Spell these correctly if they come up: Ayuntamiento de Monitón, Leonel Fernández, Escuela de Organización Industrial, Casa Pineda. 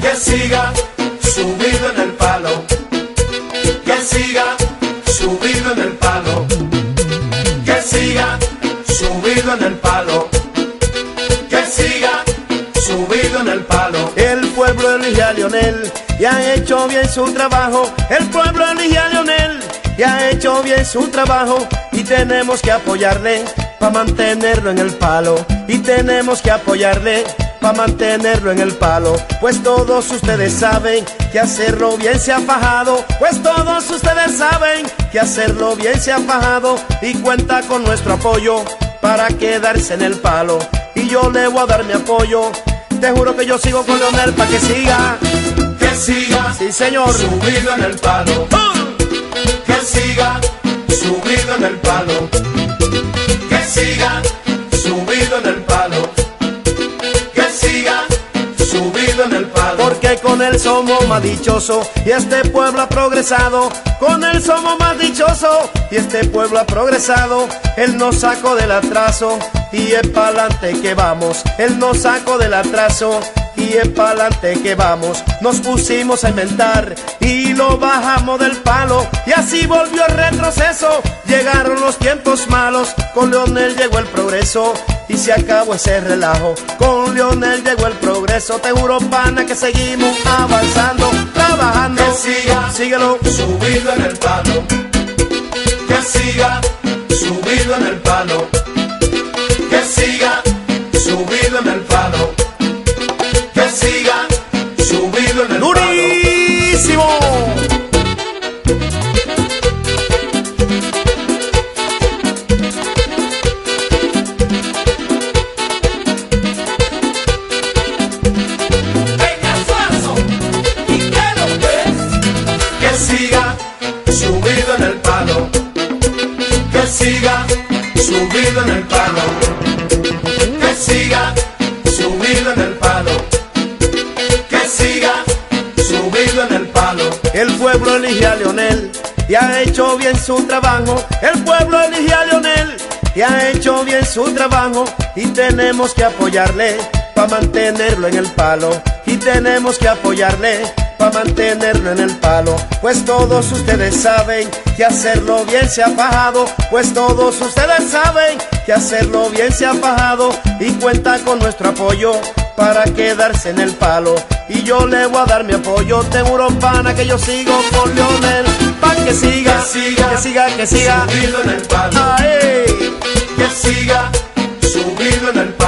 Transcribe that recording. que siga subido en el palo, que siga subido en el palo, que siga subido en el palo, que siga subido en el palo. El pueblo elige a Leonel y ha hecho bien su trabajo. El pueblo elige a Leonel y ha hecho bien su trabajo. Y tenemos que apoyarle para mantenerlo en el palo. Y tenemos que apoyarle para mantenerlo en el palo. Pues todos ustedes saben que hacerlo bien se ha fajado. Pues todos ustedes saben que hacerlo bien se ha fajado. Y cuenta con nuestro apoyo para quedarse en el palo. Y yo le voy a dar mi apoyo. Te juro que yo sigo con Leonel para que siga. Que siga, sí señor, subido en el palo. Que siga, subido en el palo. Que siga, subido en el palo. En el palo. Porque con él somos más dichosos y este pueblo ha progresado. Con él somos más dichosos y este pueblo ha progresado. Él nos sacó del atraso y es pa'lante que vamos. Él nos sacó del atraso y es pa'lante que vamos. Nos pusimos a inventar y lo bajamos del palo. Y así volvió el retroceso. Llegaron los tiempos malos. Con Leonel llegó el progreso y se acabó ese relajo. Con Leonel llegó el progreso. Te juro, pana, que seguimos avanzando, trabajando. Que siga, síguelo, subido en el palo. Que siga, subido en el palo. Que siga, subido en el palo. Que siga, subido en el palo. ¡Durísimo! Subido en el palo, que siga subido en el palo, que siga subido en el palo, que siga subido en el palo. El pueblo elige a Leonel y ha hecho bien su trabajo. El pueblo elige a Leonel y ha hecho bien su trabajo. Y tenemos que apoyarle para mantenerlo en el palo. Y tenemos que apoyarle para mantenerlo en el palo. Pues todos ustedes saben que hacerlo bien se ha fajado. Pues todos ustedes saben que hacerlo bien se ha fajado. Y cuenta con nuestro apoyo para quedarse en el palo. Y yo le voy a dar mi apoyo. Te juro, pana, que yo sigo con Leonel. Pa' que siga, que siga, que siga, que siga subido en el palo. ¡Ay! Que siga subido en el palo.